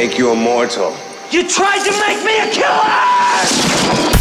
make you immortal. You tried to make me a killer!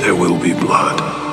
There will be blood.